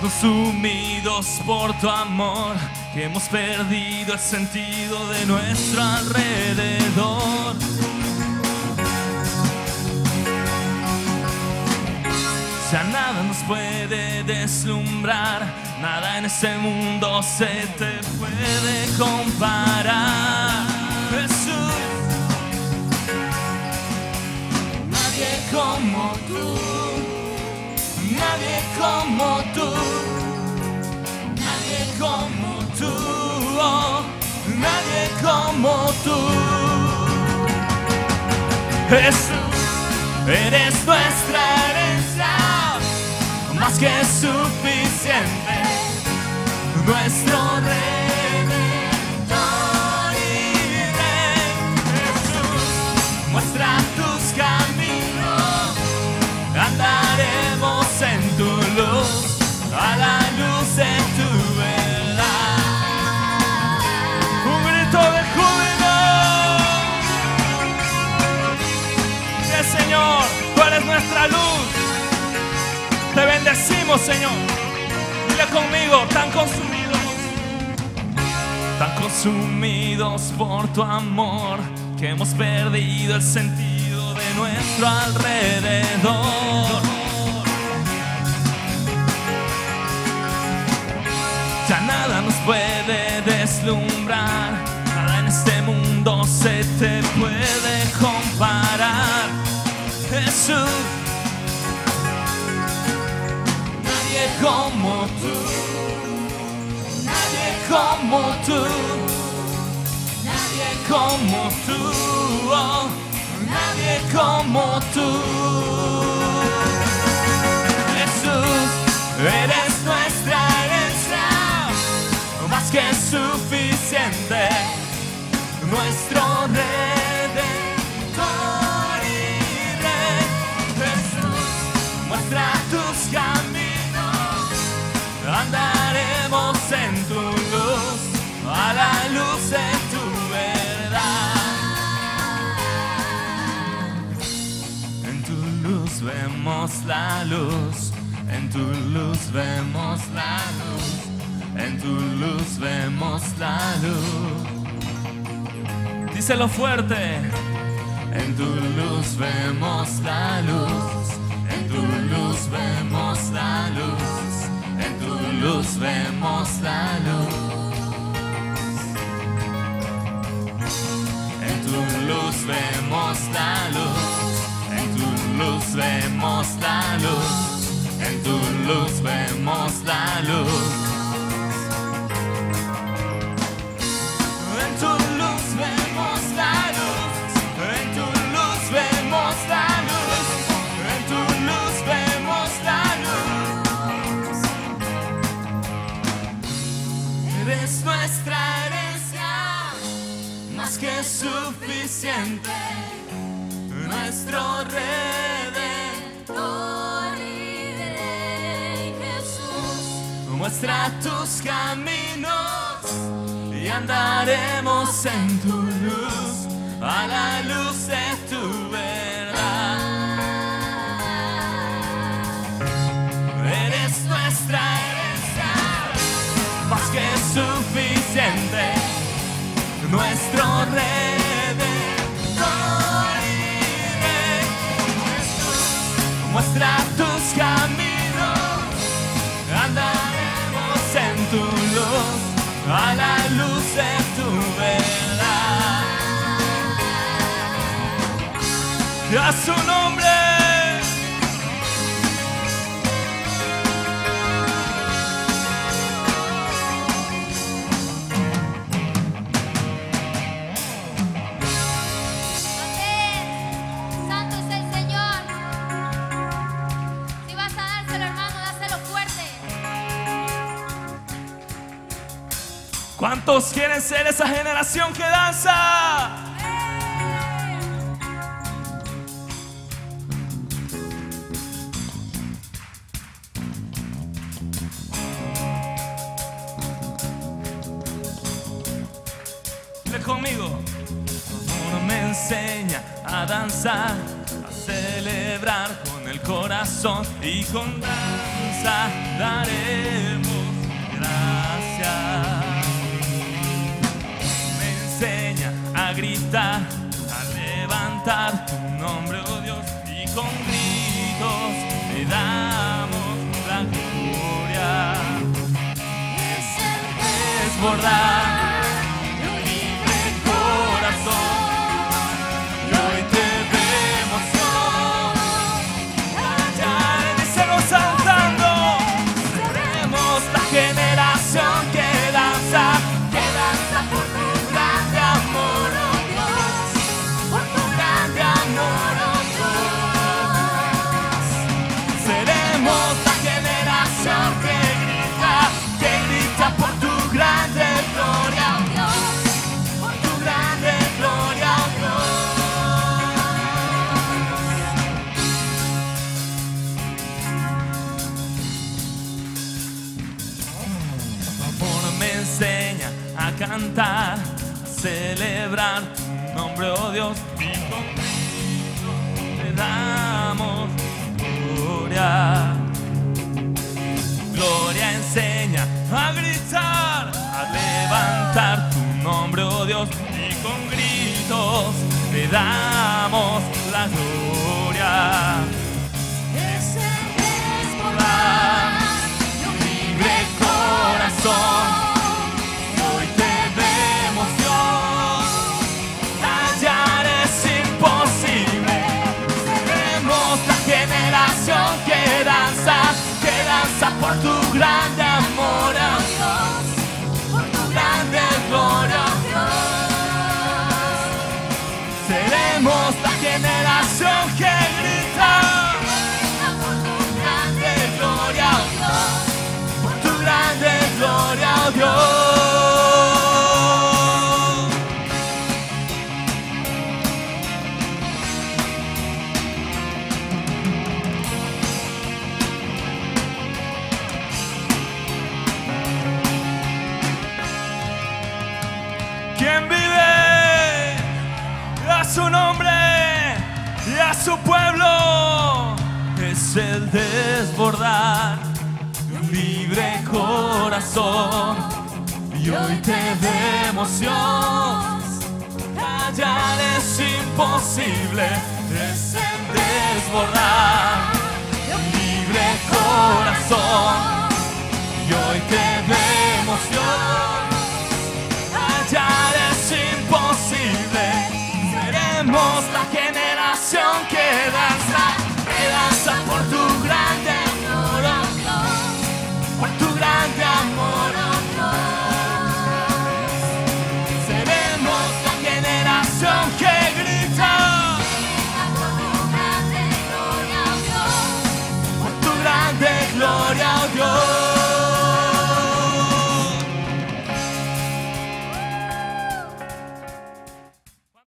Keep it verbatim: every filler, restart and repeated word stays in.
consumidos por tu amor, que hemos perdido el sentido de nuestro alrededor. Ya nada nos puede deslumbrar, nada en este mundo se te puede comparar. Jesús, nadie como tú, nadie como tú, nadie como tú, oh, nadie como tú. Jesús, eres nuestra herencia, más que suficiente, nuestro Redentor y Rey. Jesús, muestra tus caminos, andaremos en tu luz, a la luz de tu verdad. Un grito de júbilo. Sí, Señor, tú eres nuestra luz. Te bendecimos, Señor. Dile conmigo, tan consumidos, tan consumidos por tu amor, que hemos perdido el sentido de nuestro alrededor. Ya nada nos puede deslumbrar, nada en este mundo se te puede comparar. Jesús, nadie como tú, nadie como tú, nadie como tú, oh, nadie como tú. Jesús, eres nuestra herencia, más que suficiente, nuestro Redentor y Rey. Jesús, muestra tus caminos, andaremos en tu luz, a la luz de tu verdad. En tu luz vemos la luz, en tu luz vemos la luz, en tu luz vemos la luz. Díselo fuerte. En tu luz vemos la luz, en tu luz vemos la luz, en tu luz vemos la luz. En tu luz vemos la luz, en tu luz vemos la luz, en tu luz vemos la luz. En tu luz vemos la luz, en tu luz vemos la luz, en tu luz vemos la luz. Eres nuestra herencia, más que suficiente, nuestro Redentor y Rey. Jesús, muestra tus caminos y andaremos en tu luz, a la luz de tu verdad. Eres nuestra herencia, más que suficiente, nuestro Redentor y Rey. Muestra tus caminos, andaremos en tu luz, a la luz de tu verdad. Y a su nombre. ¿Cuántos quieren ser esa generación que danza? Dile conmigo. Tu amor me enseña a danzar, a celebrar con el corazón, y con danza daré cantar tu nombre, oh Dios, y con gritos te damos la gloria. Desbordar de un libre corazón, y hoy te vemos todos allá en el cielo saltando. Seremos la generación que danza, que danza por tu grande amor, oh Dios, por tu grande amor, oh Dios. Seremos la generación que grita, que grita por tu grande gloria, oh Dios, por tu grande gloria, oh Dios. Por favor, me enseña a cantar, a celebrar tu nombre, oh Dios, y con Cristo te damos gloria. Gloria, enseña a gritar, levantar tu nombre, oh Dios, y con gritos te damos la gloria. Es el desbordar de un libre corazón, y hoy te vemos, Dios, hallar es imposible. Seremos la generación que danza, que danza por tu grande amor, oh Dios, grande gloria, Dios. Seremos la generación que grita, por tu grande gloria, Dios, por tu grande gloria, Dios. Quien vive a su nombre y a su pueblo, es el desbordar de un libre corazón, y hoy te vemos, Dios, callar es imposible. Es el desbordar de un libre corazón, y hoy te